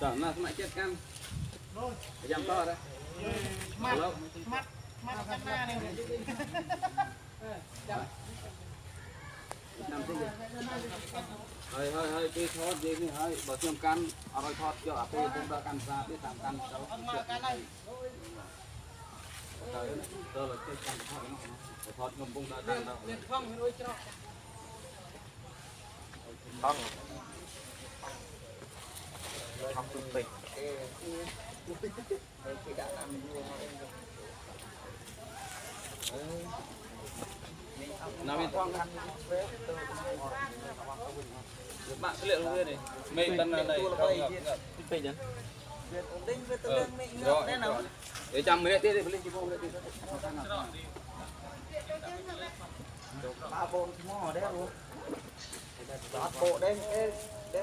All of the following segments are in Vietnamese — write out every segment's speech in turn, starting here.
Đó là cái mãi chết ăn. Rồi. Dám to đấy. Mắt cắn na này. Hơi cái thót gì thì hơi bỏ thêm căn, rồi thót cho ở đây chúng ta căn ra để tạm căn cháu. Đó là cái căn thót ngầm bung ra căn đâu. Không. Không trung bình. Nào mình thong bạn cứ liệu luôn đi. Mình tân này pin nhá. Để trăm mấy tí đi lên cái bông đấy. Ba bông mỏ đấy luôn. Đó bộ đấy đấy.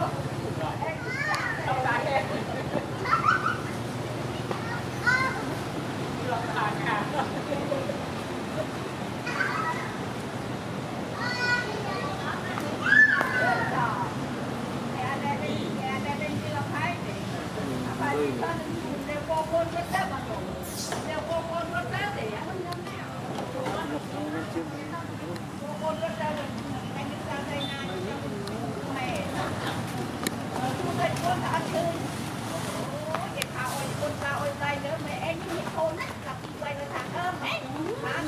Hãy subscribe cho kênh Ghiền Mì Gõ để không bỏ lỡ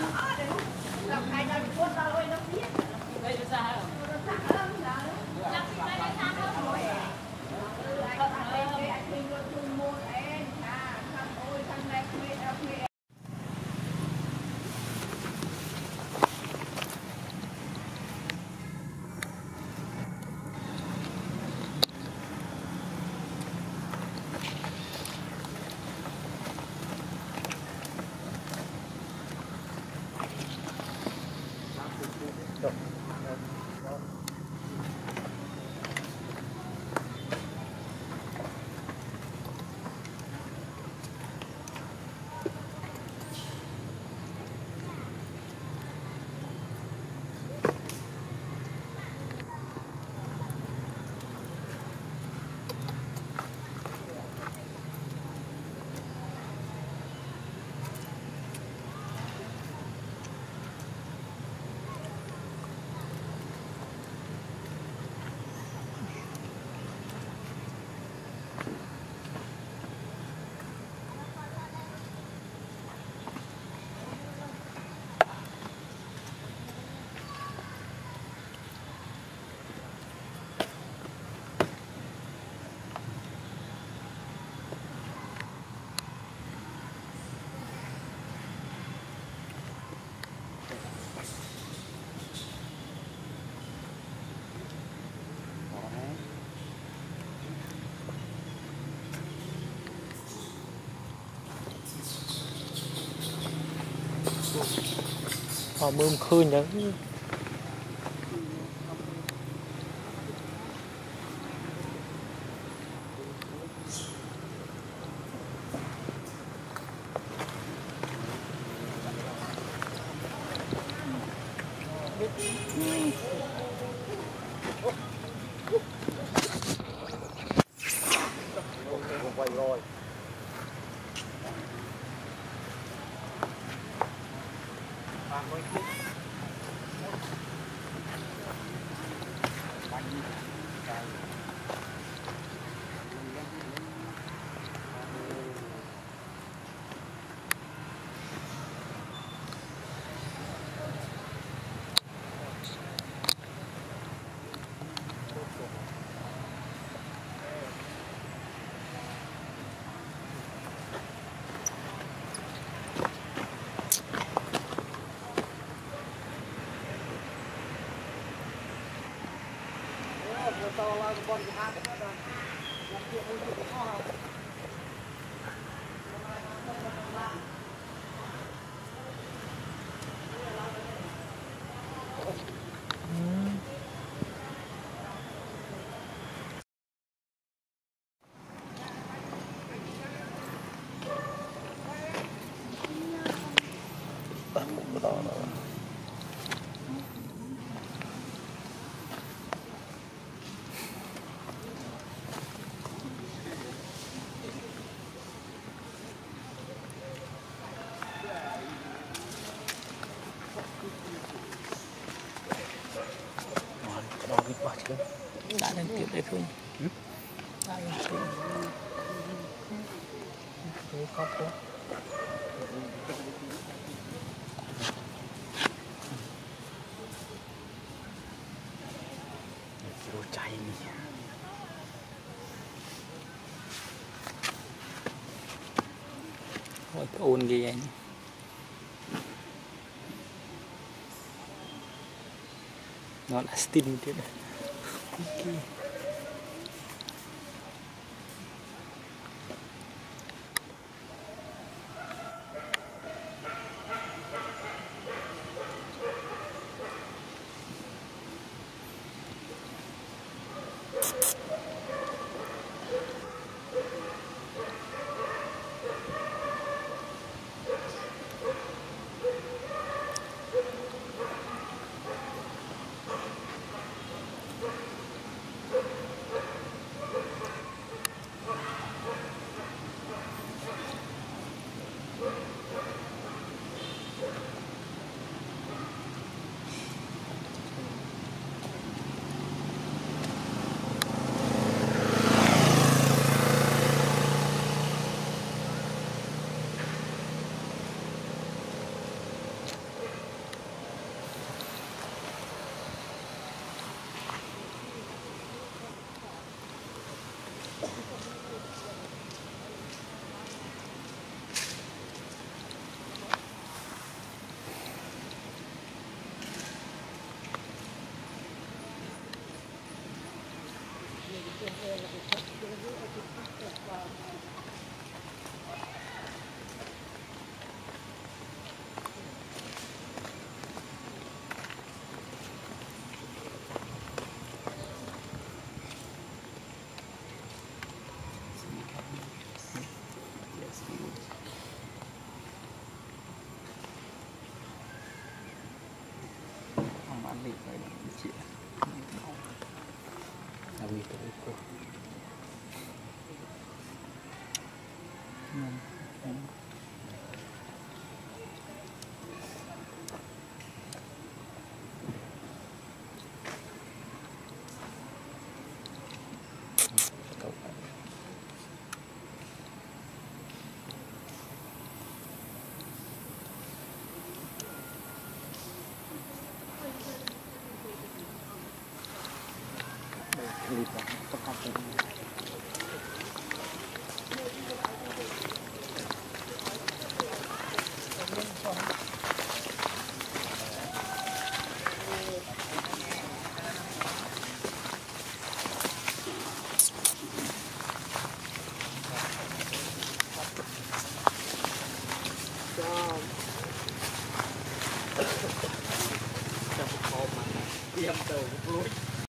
họ mưa khơi nhớ đã lên tiếp đây thôi. Đã lên tiếp. Đấy có cô. Đồ cháy đi. Hỏi cái ôn gì anh? Nó là steam thế này. Okay. Thank you.